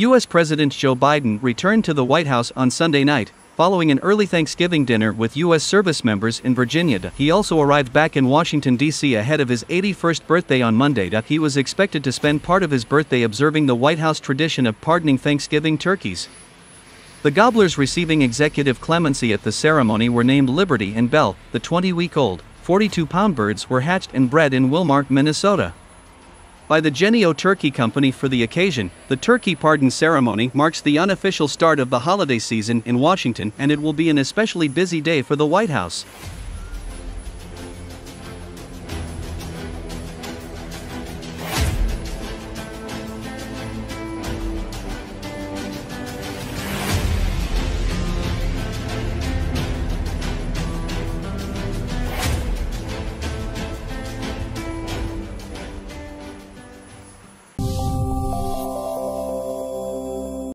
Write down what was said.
U.S. President Joe Biden returned to the White House on Sunday night, following an early Thanksgiving dinner with U.S. service members in Virginia. He also arrived back in Washington, D.C. ahead of his 81st birthday on Monday. He was expected to spend part of his birthday observing the White House tradition of pardoning Thanksgiving turkeys. The gobblers receiving executive clemency at the ceremony were named Liberty and Bell. The 20-week-old, 42-pound birds were hatched and bred in Wilmar, Minnesota, by the Genio Turkey Company for the occasion. The turkey pardon ceremony marks the unofficial start of the holiday season in Washington, and it will be an especially busy day for the White House.